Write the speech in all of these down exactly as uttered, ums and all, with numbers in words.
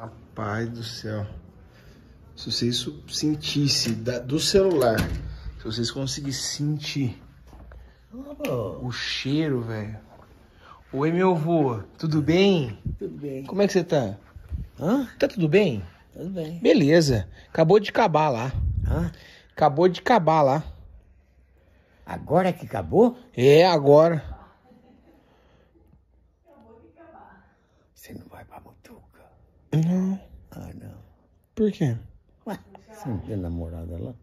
Rapaz do céu. Se vocês sentissem do celular, se vocês conseguissem sentir o cheiro, velho. Oi, meu avô, tudo bem? Tudo bem. Como é que você tá? Hã? Tá tudo bem? Tudo bem. Beleza. Acabou de acabar lá. Hã? Acabou de acabar lá. Agora que acabou? É, agora. Acabou de acabar. Você não vai pra Mutuca? Não. Ah, não. Por quê? Ué, você não tem namorada lá?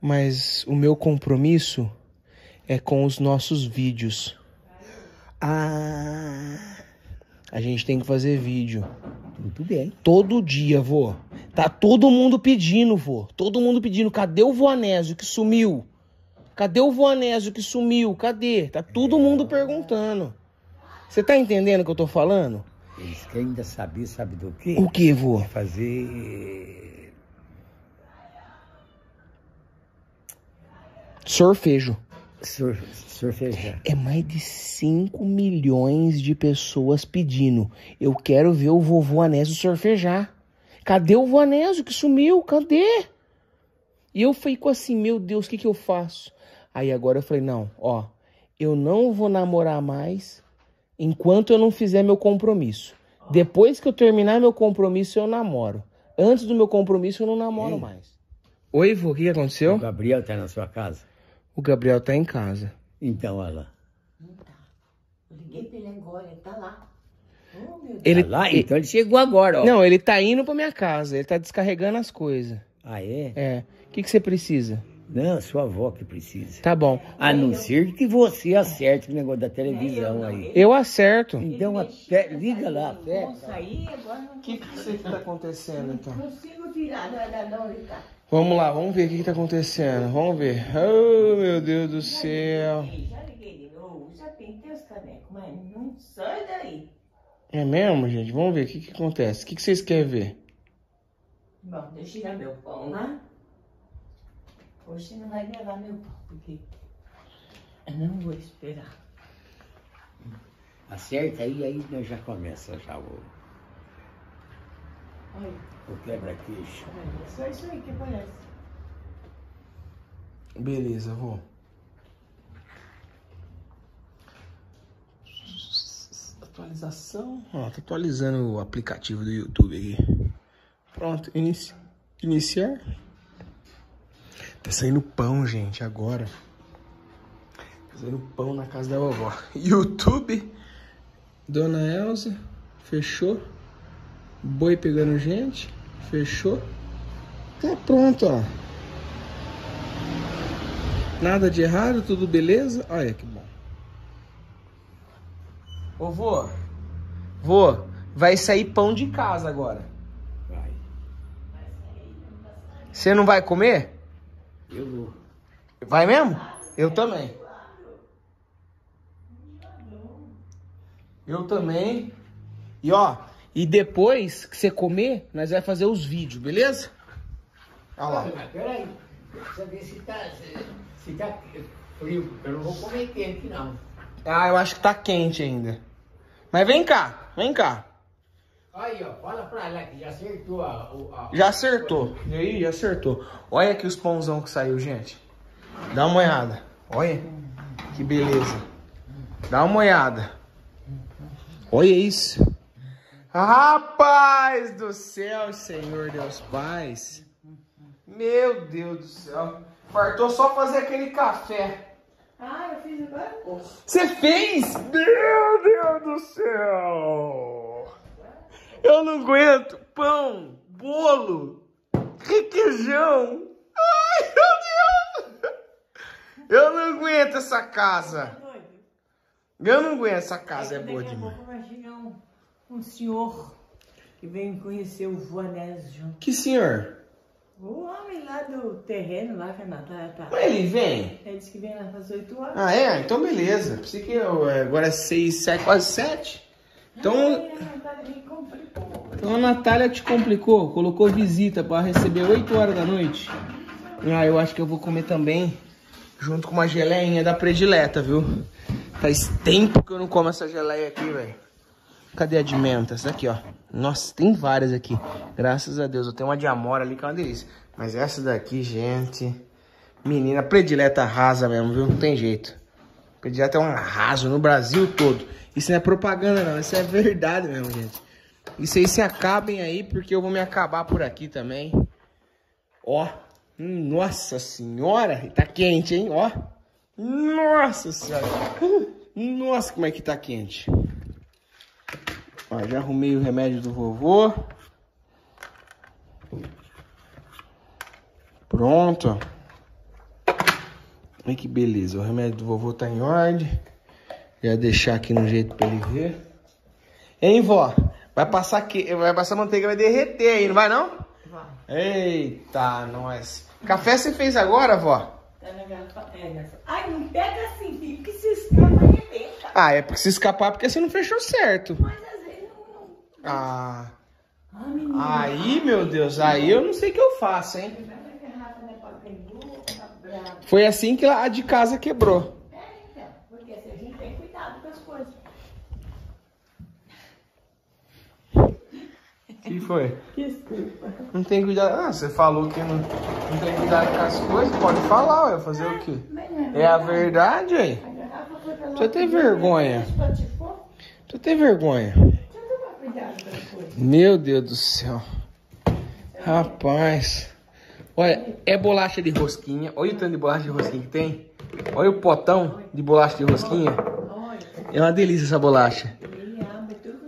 Mas o meu compromisso é com os nossos vídeos. Ah, a gente tem que fazer vídeo. Muito bem. Todo dia, vô. Tá todo mundo pedindo, vô. Todo mundo pedindo. Cadê o vô Anésio que sumiu? Cadê o vô Anésio que sumiu? Cadê? Tá todo mundo perguntando. Você tá entendendo o que eu tô falando? Eles querem ainda saber, sabe do quê? O que, vô? Fazer... sorfejo. Sur, surfejar. É mais de cinco milhões de pessoas pedindo. Eu quero ver o vovô Anésio surfejar. Cadê o vô Anésio que sumiu? Cadê? E eu fico assim, meu Deus, o que que eu faço? Aí agora eu falei, não, ó, eu não vou namorar mais enquanto eu não fizer meu compromisso. Depois que eu terminar meu compromisso, eu namoro. Antes do meu compromisso, eu não namoro Ei. mais. Oi, vô, o que aconteceu? O Gabriel tá na sua casa? O Gabriel tá em casa. Então, olha lá. Não tá. Eu liguei pra ele agora, ele tá lá. Oh, meu Deus. Ele tá lá? Então ele chegou agora, ó. Não, ele tá indo pra minha casa, ele tá descarregando as coisas. Ah, é? É. O que que você precisa? Não, sua avó que precisa. Tá bom. A não ser que você acerte o negócio da televisão aí. Eu acerto. Então, até... liga lá. O que que tá acontecendo, então? Não consigo virar, não, não, ele tá. Vamos lá, vamos ver o que que tá acontecendo. Vamos ver. Oh, meu Deus do céu. Já liguei de novo, já pintei os canecos, mas não sai daí. É mesmo, gente? Vamos ver o que que acontece. O que que vocês querem ver? Bom, deixa eu tirar meu pão lá. Hoje não vai levar meu pão, porque eu não vou esperar. Acerta aí, aí nós já começa já o... o quebra-queixo. É só isso aí que parece. Beleza, vô. Atualização. Ó, tô atualizando o aplicativo do YouTube aqui. Pronto, inici... iniciar. Tá saindo pão, gente, agora. Tá saindo pão na casa da vovó. YouTube. Dona Elza. Fechou. Boi pegando gente, fechou. Tá pronto, ó. Nada de errado, tudo beleza. Olha que bom. Ô, vô, vô, vai sair pão de casa agora. Vai. Você não vai comer? Eu vou. Vai mesmo? Eu também. Eu também. E ó... e depois que você comer, nós vamos fazer os vídeos, beleza? Olha lá. Mas peraí, deixa eu ver se tá, se tá frio. Eu não vou comer quente, não. Ah, eu acho que tá quente ainda. Mas vem cá, vem cá. Aí, ó, fala pra ela que já acertou a... a... já acertou. E aí, já acertou. Olha aqui os pãozão que saiu, gente. Dá uma olhada. Olha, que beleza. Dá uma olhada. Olha isso. Rapaz do céu, Senhor Deus Pai. Meu Deus do céu. Fartou só fazer aquele café. Ah, eu fiz agora? Você fez? Meu Deus do céu. Eu não aguento. Pão, bolo, requeijão. Ai, meu Deus. Eu não aguento essa casa. Eu não aguento essa casa, é boa demais. Um senhor que veio conhecer o vô Anésio. Que senhor? O homem lá do terreno, lá que a Natália tá. Mas ele vem? Ele disse que vem lá às oito horas. Ah, é? Então beleza. Pensei que eu, agora é seis, sete, quase sete. Então... ai, a Natália me complicou. Então a Natália te complicou. Colocou visita para receber oito horas da noite. Ah, eu acho que eu vou comer também. Junto com uma geleinha da predileta, viu? Faz tempo que eu não como essa geleia aqui, velho. Cadê a de menta? Essa aqui, ó. Nossa, tem várias aqui. Graças a Deus. Eu tenho uma de amora ali que é uma delícia. Mas essa daqui, gente... Menina, predileta rasa mesmo, viu? Não tem jeito. Predileta é um arraso no Brasil todo. Isso não é propaganda, não. Isso é verdade mesmo, gente. Isso aí se acabem aí, porque eu vou me acabar por aqui também. Ó. Hum, nossa senhora. E tá quente, hein? Ó. Nossa senhora. Nossa, como é que tá quente. Ó, já arrumei o remédio do vovô. Pronto. Olha que beleza. O remédio do vovô tá em ordem. Já deixar aqui no jeito pra ele ver. Hein, vó? Vai passar, que... vai passar manteiga, vai derreter aí, não vai não? Vai. Eita, nós. Café você fez agora, vó? Tá na garrafa. Ai, não pega assim, filho, que se escapa arrebenta. Ah, é porque se escapar porque você não fechou certo. Mas às vezes não... não... Ah. Ah, menina. Aí, meu Deus, aí eu não sei o que eu faço, hein? Foi assim que a de casa quebrou. É, então, porque a gente tem cuidado com as coisas. Que foi? Desculpa. Não tem cuidado. Ah, você falou que não, não tem cuidado com as coisas. Pode falar, eu fazer o quê? É, é a verdade aí. Você tem vergonha. Você tem vergonha. Meu Deus do céu. Rapaz. Olha, é bolacha de rosquinha. Olha o tanto de bolacha de rosquinha que tem. Olha o potão de bolacha de rosquinha. É uma delícia essa bolacha.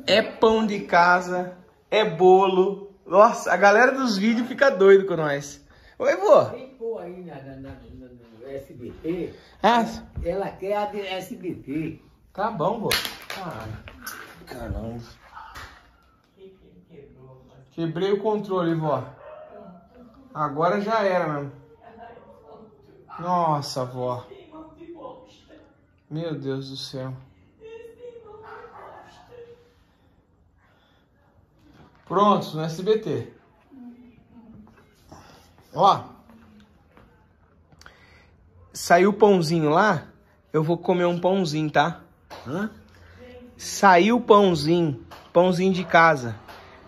É pão de casa. É bolo. Nossa, a galera dos vídeos fica doido com nós. Oi, vô. Quem for aí na, na, na, no S B T, ah. Ela quer a de S B T. Tá bom, vô. Ah, caramba. Quebrei o controle, vó. Agora já era mesmo. Nossa, vó. Meu Deus do céu. Prontos no S B T. Ó. Saiu o pãozinho lá. Eu vou comer um pãozinho, tá? Hã? Saiu o pãozinho. Pãozinho de casa.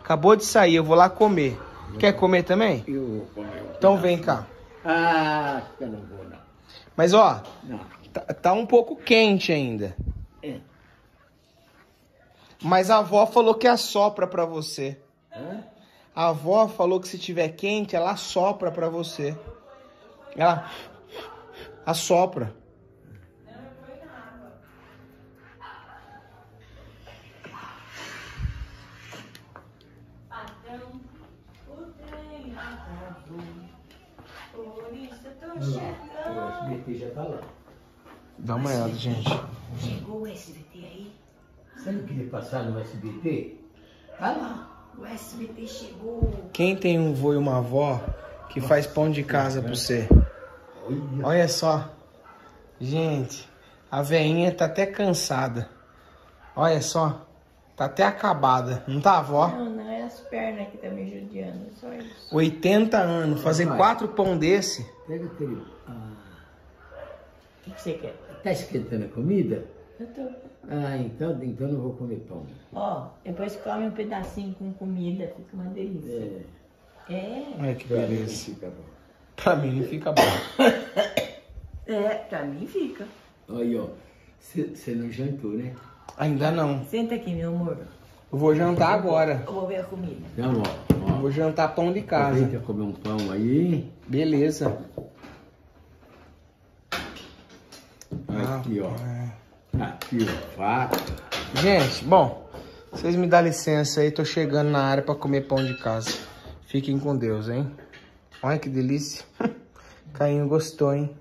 Acabou de sair, eu vou lá comer. Quer comer também? Eu vou comer. Então vem cá. Ah, eu não vou, não. Mas, ó, não. Tá, tá um pouco quente ainda. É. Mas a avó falou que assopra pra você. Hã? A avó falou que se tiver quente, ela assopra pra você. Ela assopra. O S B T já tá lá. Dá uma olhada, gente. Chegou o S B T aí? Você não queria passar no S B T? Tá lá. O S B T chegou. Quem tem um vô e uma avó que faz pão de casa pra você? Olha só. Gente, a veinha tá até cansada. Olha só. Tá até acabada. Não tá, avó? Não, não. É as pernas que tá me judiando. Só isso. oitenta anos. Fazer quatro pão desse. Pega o teu. Ah. O que você quer? Tá esquentando a comida? Eu tô. Ah, então, então não vou comer pão. Ó, oh, depois come um pedacinho com comida. Fica uma delícia. É. É. Ai, que delícia. Pra mim não fica bom. É, pra mim fica. Olha, ó. Você não jantou, né? Ainda não. Senta aqui, meu amor. Eu vou jantar agora. Eu vou ver a comida. Então, ó, ó. Vou jantar pão de casa. Quer comer um pão aí? Beleza. Aqui, ó. Aqui, ó. Faca. Gente, bom. Vocês me dão licença aí. Tô chegando na área pra comer pão de casa. Fiquem com Deus, hein? Olha que delícia. Caio gostou, hein?